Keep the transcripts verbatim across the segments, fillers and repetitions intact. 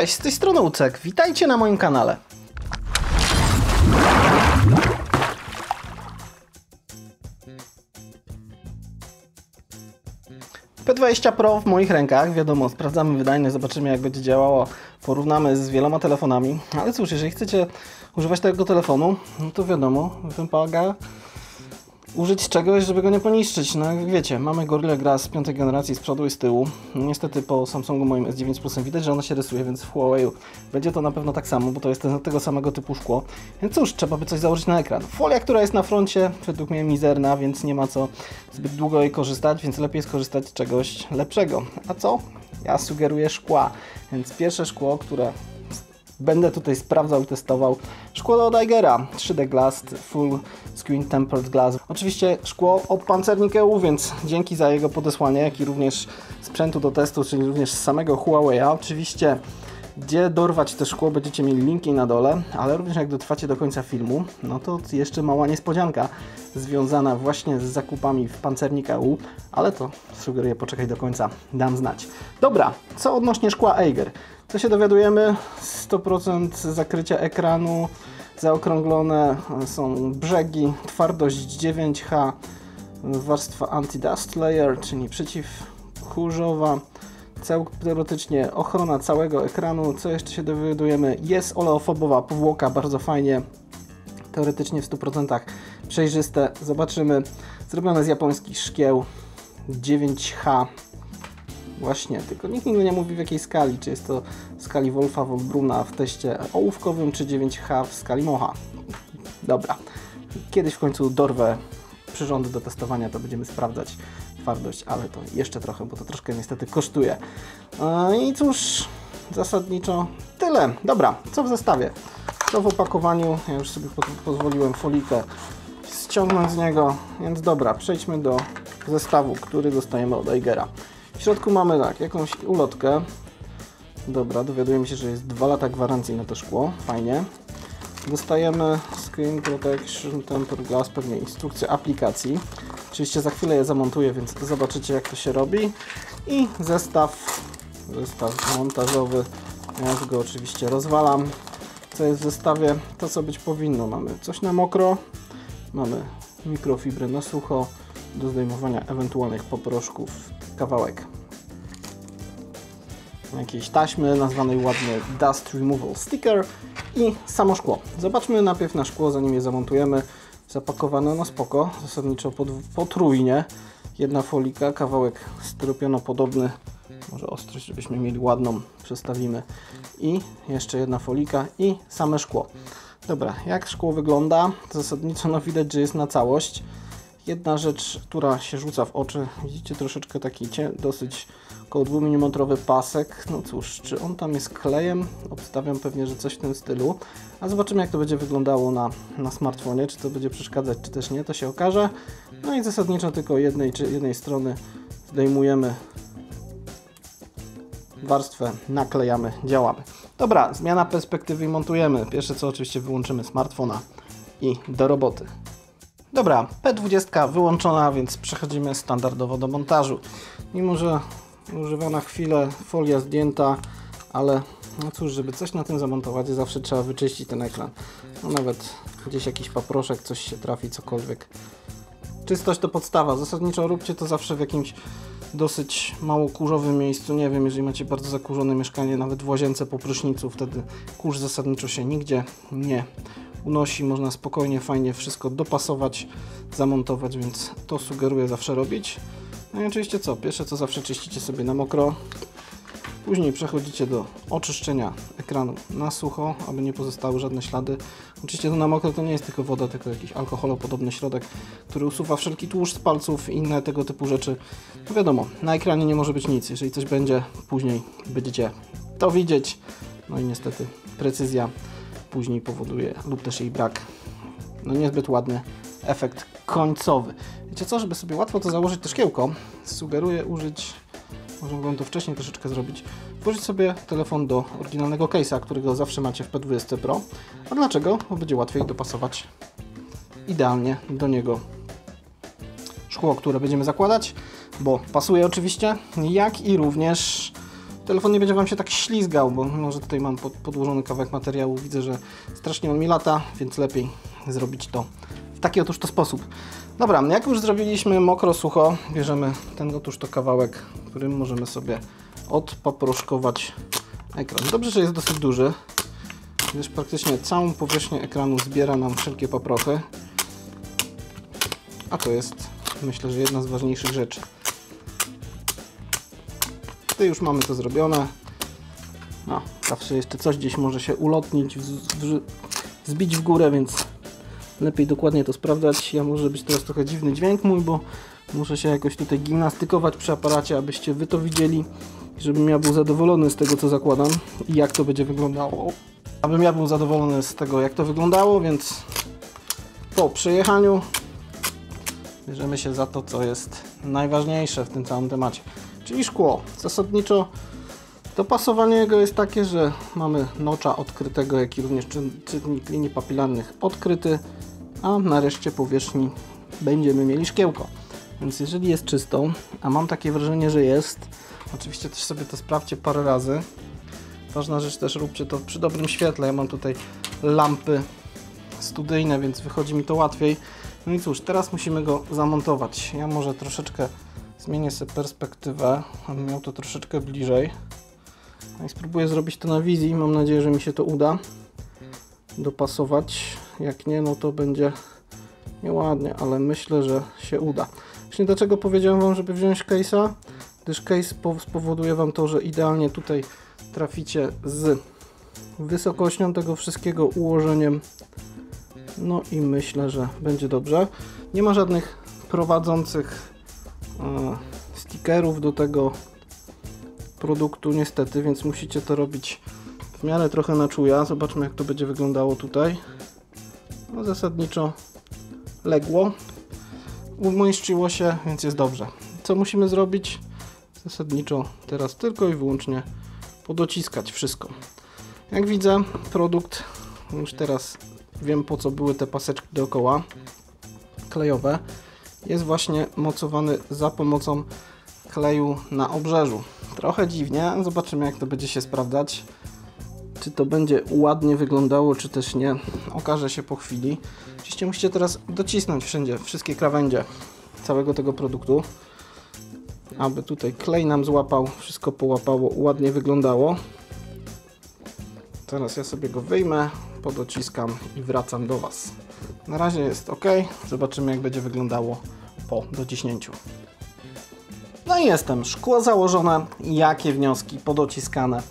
Cześć, z tej strony Łucek. Witajcie na moim kanale. P dwadzieścia Pro w moich rękach, wiadomo, sprawdzamy wydajność, zobaczymy jak będzie działało, porównamy z wieloma telefonami, ale cóż, jeżeli chcecie używać tego telefonu, no to wiadomo, wymaga użyć czegoś, żeby go nie poniszczyć. No jak wiecie, mamy Gorilla Glass z piątej generacji z przodu i z tyłu, niestety po Samsungu moim S dziewięć Plusem widać, że ona się rysuje, więc w Huawei będzie to na pewno tak samo, bo to jest tego samego typu szkło, więc cóż, trzeba by coś założyć na ekran. Folia, która jest na froncie, według mnie mizerna, więc nie ma co zbyt długo jej korzystać, więc lepiej skorzystać z czegoś lepszego. A co? Ja sugeruję szkła, więc pierwsze szkło, które będę tutaj sprawdzał i testował, szkło od Eigera trzy D Glass Full Screen Tempered Glass. Oczywiście szkło od pancernik kropka e u, więc dzięki za jego podesłanie, jak i również sprzętu do testu, czyli również z samego Huawei. Oczywiście gdzie dorwać to szkło, będziecie mieli linki na dole, ale również jak dotrwacie do końca filmu, no to jeszcze mała niespodzianka związana właśnie z zakupami w pancernik kropka e u, ale to sugeruję poczekać do końca, dam znać. Dobra, co odnośnie szkła Eiger? Co się dowiadujemy? sto procent zakrycia ekranu, zaokrąglone są brzegi, twardość dziewięć H, warstwa anti-dust layer, czyli przeciwkurzowa, Cał, teoretycznie ochrona całego ekranu. Co jeszcze się dowiadujemy? Jest oleofobowa powłoka, bardzo fajnie, teoretycznie w stu procentach przejrzyste. Zobaczymy, zrobione z japońskich szkieł dziewięć H. Właśnie, tylko nikt nigdy nie mówi w jakiej skali, czy jest to w skali Wolfa, Wolbruna w teście ołówkowym, czy dziewięć H w skali Mocha. Dobra, kiedyś w końcu dorwę przyrząd do testowania, to będziemy sprawdzać twardość, ale to jeszcze trochę, bo to troszkę niestety kosztuje. I cóż, zasadniczo tyle. Dobra, co w zestawie? To w opakowaniu, ja już sobie pozwoliłem folikę ściągnąć z niego, więc dobra, przejdźmy do zestawu, który dostajemy od Eigera. W środku mamy tak, jakąś ulotkę. Dobra, dowiadujemy się, że jest dwa lata gwarancji na to szkło, fajnie. Dostajemy Screen Protection Tempered Glass, pewnie instrukcję aplikacji. Oczywiście za chwilę je zamontuję, więc zobaczycie jak to się robi. I zestaw, zestaw montażowy, ja już go oczywiście rozwalam. Co jest w zestawie? To co być powinno. Mamy coś na mokro, mamy mikrofibrę na sucho, do zdejmowania ewentualnych poproszków kawałek jakiejś taśmy nazwanej ładnie Dust Removal Sticker i samo szkło. Zobaczmy najpierw na szkło, zanim je zamontujemy. Zapakowane no spoko, zasadniczo potrójnie. Jedna folika, kawałek styropianopodobny, może ostrość, żebyśmy mieli ładną, przestawimy. I jeszcze jedna folika i same szkło. Dobra, jak szkło wygląda? Zasadniczo no widać, że jest na całość. Jedna rzecz, która się rzuca w oczy, widzicie troszeczkę taki cie, dosyć około dwumilimetrowy pasek. No cóż, czy on tam jest klejem? Obstawiam pewnie, że coś w tym stylu. A zobaczymy jak to będzie wyglądało na, na smartfonie, czy to będzie przeszkadzać, czy też nie, to się okaże. No i zasadniczo tylko jednej, czy jednej strony zdejmujemy warstwę, naklejamy, działamy. Dobra, zmiana perspektywy i montujemy. Pierwsze co oczywiście wyłączymy smartfona i do roboty. Dobra, P dwadzieścia wyłączona, więc przechodzimy standardowo do montażu. Mimo że używana chwilę, folia zdjęta, ale no cóż, żeby coś na tym zamontować, zawsze trzeba wyczyścić ten ekran. No nawet gdzieś jakiś paproszek, coś się trafi, cokolwiek. Czystość to podstawa. Zasadniczo róbcie to zawsze w jakimś dosyć mało kurzowym miejscu. Nie wiem, jeżeli macie bardzo zakurzone mieszkanie, nawet w łazience po prysznicu, wtedy kurz zasadniczo się nigdzie nie unosi, można spokojnie, fajnie wszystko dopasować, zamontować, więc to sugeruję zawsze robić. No i oczywiście co? Pierwsze co zawsze czyścicie sobie na mokro, później przechodzicie do oczyszczenia ekranu na sucho, aby nie pozostały żadne ślady. Oczywiście to na mokro to nie jest tylko woda, tylko jakiś alkoholopodobny środek, który usuwa wszelki tłuszcz z palców i inne tego typu rzeczy. No wiadomo, na ekranie nie może być nic, jeżeli coś będzie, później będziecie to widzieć. No i niestety precyzja później powoduje, lub też jej brak, no niezbyt ładny efekt końcowy. Wiecie co, żeby sobie łatwo to założyć, to szkiełko, sugeruję użyć, może mogłem to wcześniej troszeczkę zrobić, włożyć sobie telefon do oryginalnego case'a, którego zawsze macie w P dwadzieścia Pro. A dlaczego? Bo będzie łatwiej dopasować idealnie do niego szkło, które będziemy zakładać, bo pasuje oczywiście, jak i również telefon nie będzie Wam się tak ślizgał, bo mimo, że tutaj mam podłożony kawałek materiału, widzę, że strasznie on mi lata, więc lepiej zrobić to w taki otóż to sposób. Dobra, jak już zrobiliśmy mokro, sucho, bierzemy ten otóż to kawałek, którym możemy sobie odpaproszkować ekran. Dobrze, że jest dosyć duży, gdyż praktycznie całą powierzchnię ekranu zbiera nam wszelkie paprochy, a to jest, myślę, że jedna z ważniejszych rzeczy. Tutaj już mamy to zrobione. No, zawsze jeszcze coś gdzieś może się ulotnić, w, w, zbić w górę, więc lepiej dokładnie to sprawdzać. Ja może być teraz trochę dziwny dźwięk mój, bo muszę się jakoś tutaj gimnastykować przy aparacie, abyście Wy to widzieli, żebym ja był zadowolony z tego, co zakładam i jak to będzie wyglądało. Abym ja był zadowolony z tego, jak to wyglądało, więc po przejechaniu bierzemy się za to, co jest najważniejsze w tym całym temacie, czyli szkło. Zasadniczo dopasowanie go jest takie, że mamy notcha odkrytego, jak i również czytnik linii papilarnych odkryty, a nareszcie powierzchni będziemy mieli szkiełko. Więc jeżeli jest czystą, a mam takie wrażenie, że jest, oczywiście też sobie to sprawdźcie parę razy. Ważna rzecz też, róbcie to przy dobrym świetle. Ja mam tutaj lampy studyjne, więc wychodzi mi to łatwiej. No i cóż, teraz musimy go zamontować. Ja może troszeczkę zmienię sobie perspektywę, abym miał to troszeczkę bliżej. No i spróbuję zrobić to na wizji. Mam nadzieję, że mi się to uda dopasować. Jak nie, no to będzie nieładnie, ale myślę, że się uda. Właśnie dlaczego powiedziałem Wam, żeby wziąć case'a? Gdyż case spowoduje Wam to, że idealnie tutaj traficie z wysokością tego wszystkiego, ułożeniem, no i myślę, że będzie dobrze. Nie ma żadnych prowadzących e, stickerów do tego produktu niestety, więc musicie to robić w miarę trochę na czuja. Zobaczmy, jak to będzie wyglądało tutaj. No, zasadniczo legło, umieszczyło się, więc jest dobrze. Co musimy zrobić? Zasadniczo teraz tylko i wyłącznie podociskać wszystko. Jak widzę, produkt, już teraz wiem, po co były te paseczki dookoła klejowe, jest właśnie mocowany za pomocą kleju na obrzeżu. Trochę dziwnie, zobaczymy, jak to będzie się sprawdzać, czy to będzie ładnie wyglądało, czy też nie, okaże się po chwili. Oczywiście musicie teraz docisnąć wszędzie wszystkie krawędzie całego tego produktu, aby tutaj klej nam złapał, wszystko połapało, ładnie wyglądało. Teraz ja sobie go wyjmę, podociskam i wracam do Was. Na razie jest ok, zobaczymy, jak będzie wyglądało po dociśnięciu. No i jestem, szkło założone, jakie wnioski, podociskane.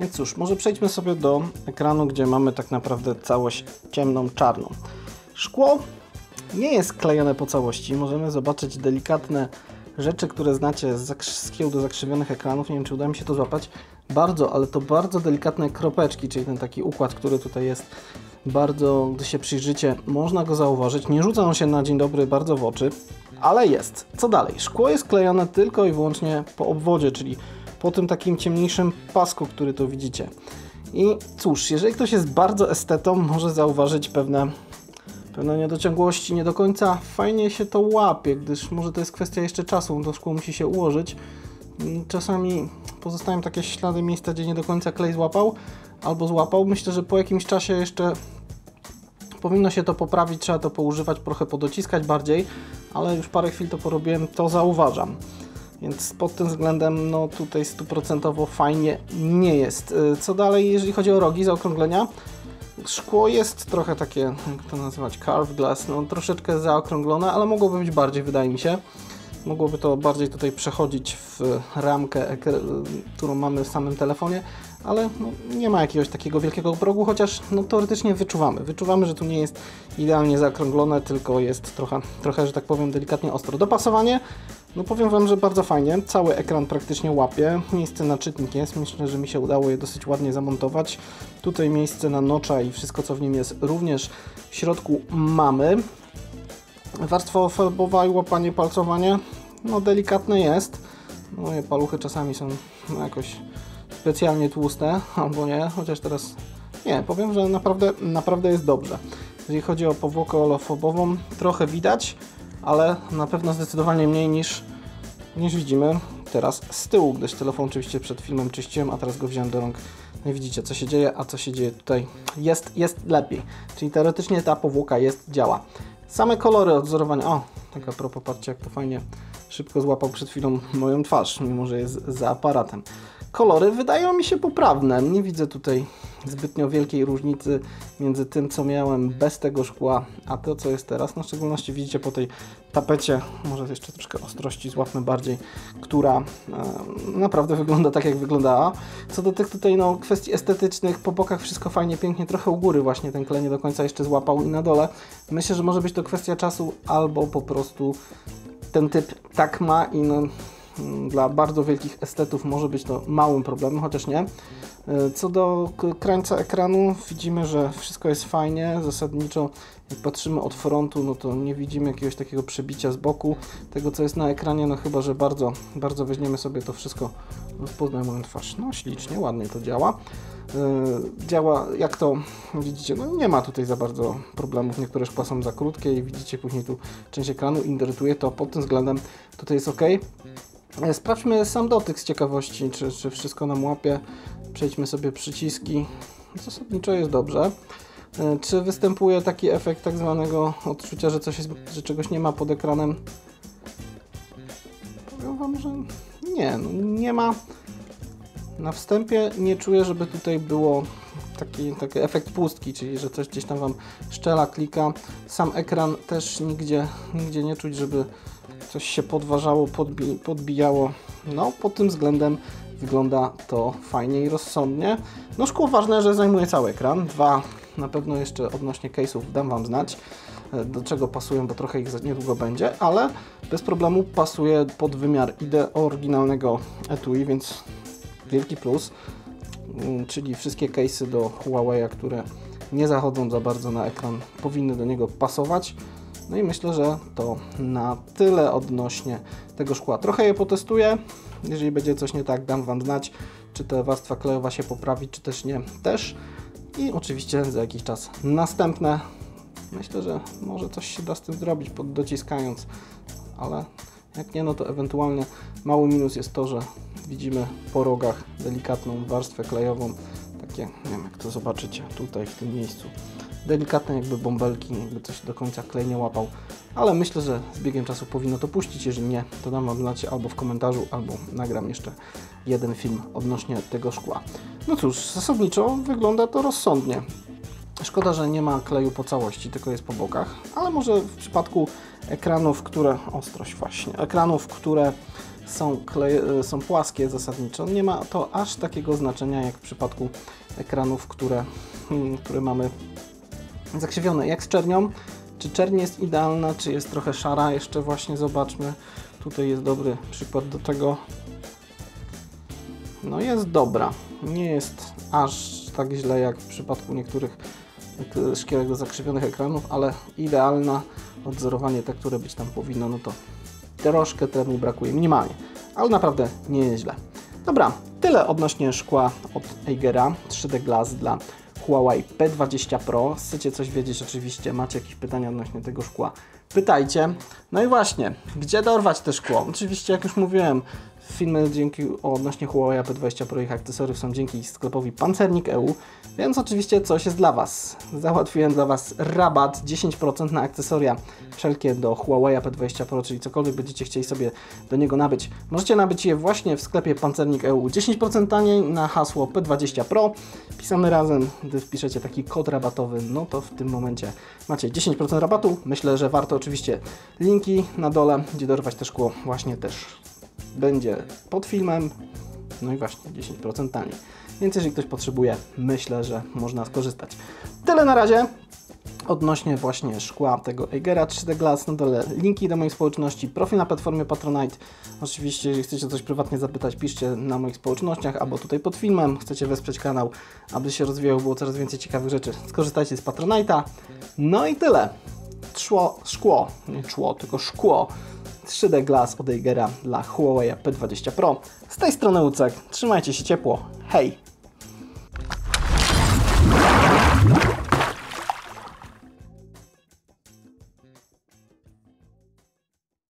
Więc cóż, może przejdźmy sobie do ekranu, gdzie mamy tak naprawdę całość ciemną, czarną. Szkło nie jest klejone po całości, możemy zobaczyć delikatne rzeczy, które znacie z skieł do zakrzywionych ekranów, nie wiem, czy uda mi się to złapać, bardzo, ale to bardzo delikatne kropeczki, czyli ten taki układ, który tutaj jest, bardzo, gdy się przyjrzycie, można go zauważyć, nie rzuca on się na dzień dobry bardzo w oczy, ale jest. Co dalej? Szkło jest klejone tylko i wyłącznie po obwodzie, czyli po tym takim ciemniejszym pasku, który tu widzicie. I cóż, jeżeli ktoś jest bardzo estetą, może zauważyć pewne Pewne niedociągłości, nie do końca fajnie się to łapie, gdyż może to jest kwestia jeszcze czasu, to szkło musi się ułożyć. Czasami pozostają takie ślady miejsca, gdzie nie do końca klej złapał albo złapał. Myślę, że po jakimś czasie jeszcze powinno się to poprawić, trzeba to poużywać, trochę podociskać bardziej, ale już parę chwil to porobiłem, to zauważam. Więc pod tym względem no tutaj stuprocentowo fajnie nie jest. Co dalej, jeżeli chodzi o rogi, zaokrąglenia? Szkło jest trochę takie, jak to nazywać, carved glass, no troszeczkę zaokrąglone, ale mogłoby być bardziej, wydaje mi się. Mogłoby to bardziej tutaj przechodzić w ramkę, którą mamy w samym telefonie, ale no, nie ma jakiegoś takiego wielkiego progu, chociaż no, teoretycznie wyczuwamy. Wyczuwamy, że tu nie jest idealnie zaokrąglone, tylko jest trochę, trochę, że tak powiem, delikatnie ostro. Dopasowanie, no powiem Wam, że bardzo fajnie. Cały ekran praktycznie łapie. Miejsce na czytnik jest. Myślę, że mi się udało je dosyć ładnie zamontować. Tutaj miejsce na notcha i wszystko, co w nim jest, również w środku mamy. Warstwa ofelbowa i łapanie, palcowanie, no delikatne jest. Moje paluchy czasami są jakoś specjalnie tłuste, albo nie, chociaż teraz nie, powiem, że naprawdę, naprawdę jest dobrze. Jeżeli chodzi o powłokę olefobową, trochę widać, ale na pewno zdecydowanie mniej niż, niż widzimy. teraz z tyłu, gdyż telefon oczywiście przed filmem czyściłem, a teraz go wziąłem do rąk. No i widzicie, co się dzieje, a co się dzieje tutaj. Jest, jest lepiej, czyli teoretycznie ta powłoka jest, działa. Same kolory odzorowania. O, tak a propos, patrzcie, jak to fajnie szybko złapał przed chwilą moją twarz, mimo że jest za aparatem. Kolory wydają mi się poprawne, nie widzę tutaj zbytnio wielkiej różnicy między tym, co miałem bez tego szkła, a to, co jest teraz. No, w szczególności widzicie po tej tapecie, może jeszcze troszkę ostrości złapmy bardziej, która e, naprawdę wygląda tak, jak wyglądała. Co do tych tutaj no, kwestii estetycznych, po bokach wszystko fajnie, pięknie, trochę u góry właśnie ten klej nie do końca jeszcze złapał i na dole. Myślę, że może być to kwestia czasu, albo po prostu ten typ tak ma i no... Dla bardzo wielkich estetów może być to małym problemem, chociaż nie. Co do krańca ekranu, widzimy, że wszystko jest fajnie. Zasadniczo, jak patrzymy od frontu, no to nie widzimy jakiegoś takiego przebicia z boku tego, co jest na ekranie, no chyba, że bardzo, bardzo weźmiemy sobie to wszystko. Rozpoznaj moją twarz. No ślicznie, ładnie to działa. Yy, działa, jak to widzicie, no nie ma tutaj za bardzo problemów, niektóre szkła są za krótkie i widzicie później tu część ekranu, irytuje to, pod tym względem tutaj jest ok. Sprawdźmy sam dotyk z ciekawości, czy, czy wszystko nam łapie. Przejdźmy sobie przyciski. Zasadniczo jest dobrze. Czy występuje taki efekt tak zwanego odczucia, że, coś jest, że czegoś nie ma pod ekranem? Powiem Wam, że nie, no nie ma. Na wstępie nie czuję, żeby tutaj było taki, taki efekt pustki, czyli że coś gdzieś tam Wam szczela, klika. Sam ekran też nigdzie, nigdzie nie czuć, żeby coś się podważało, podbi podbijało. No, pod tym względem wygląda to fajnie i rozsądnie. No, szkło ważne, że zajmuje cały ekran. Dwa, na pewno jeszcze odnośnie case'ów dam Wam znać, do czego pasują, bo trochę ich niedługo będzie, ale bez problemu pasuje pod wymiar I D oryginalnego etui, więc wielki plus. Czyli wszystkie case'y do Huawei'a, które nie zachodzą za bardzo na ekran, powinny do niego pasować. No i myślę, że to na tyle odnośnie tego szkła. Trochę je potestuję. Jeżeli będzie coś nie tak, dam Wam znać, czy ta warstwa klejowa się poprawi, czy też nie. Też. I oczywiście za jakiś czas następne. Myślę, że może coś się da z tym zrobić, dociskając. Ale jak nie, no to ewentualnie mały minus jest to, że widzimy po rogach delikatną warstwę klejową. Takie, nie wiem jak to zobaczycie, tutaj w tym miejscu. Delikatne jakby bąbelki, jakby coś do końca klej nie łapał, ale myślę, że z biegiem czasu powinno to puścić, jeżeli nie, to dam Wam znać albo w komentarzu, albo nagram jeszcze jeden film odnośnie tego szkła. No cóż, zasadniczo wygląda to rozsądnie. Szkoda, że nie ma kleju po całości, tylko jest po bokach, ale może w przypadku ekranów, które... ostrość właśnie, ekranów, które są, kleje, są płaskie zasadniczo, nie ma to aż takiego znaczenia jak w przypadku ekranów, które, hmm, które mamy zakrzywione. Jak z czernią? Czy czerń jest idealna, czy jest trochę szara? Jeszcze właśnie zobaczmy. Tutaj jest dobry przykład do tego. No jest dobra. Nie jest aż tak źle jak w przypadku niektórych szkiełek do zakrzywionych ekranów, ale idealna. Odzorowanie te, które być tam powinno, no to troszkę temu brakuje, minimalnie. Ale naprawdę nie jest źle. Dobra, tyle odnośnie szkła od Eigera trzy D Glass dla Huawei P dwadzieścia Pro. Chcecie coś wiedzieć oczywiście, macie jakieś pytania odnośnie tego szkła, pytajcie. No i właśnie, gdzie dorwać te szkło? Oczywiście, jak już mówiłem, filmy dzięki odnośnie Huawei P dwadzieścia Pro i ich akcesoriów są dzięki sklepowi pancernik kropka e u, więc oczywiście coś jest dla Was. Załatwiłem dla Was rabat dziesięć procent na akcesoria wszelkie do Huawei P dwadzieścia Pro, czyli cokolwiek będziecie chcieli sobie do niego nabyć. Możecie nabyć je właśnie w sklepie pancernik kropka e u dziesięć procent taniej na hasło P dwadzieścia Pro. Pisamy razem, gdy wpiszecie taki kod rabatowy, no to w tym momencie macie dziesięć procent rabatu. Myślę, że warto oczywiście linki na dole, gdzie dorwać te szkło właśnie też będzie pod filmem, no i właśnie dziesięć procent taniej. Więc jeżeli ktoś potrzebuje, myślę, że można skorzystać. Tyle na razie odnośnie właśnie szkła tego Eigera trzy D Glass. Na dole linki do moich społeczności, profil na platformie Patronite. Oczywiście, jeżeli chcecie coś prywatnie zapytać, piszcie na moich społecznościach albo tutaj pod filmem. Chcecie wesprzeć kanał, aby się rozwijał, było coraz więcej ciekawych rzeczy. Skorzystajcie z Patronite'a. No i tyle. Szło, szkło, nie szło, tylko szkło trzy D Glass od Eigera dla Huawei P dwadzieścia Pro. Z tej strony Łucek, trzymajcie się ciepło, hej!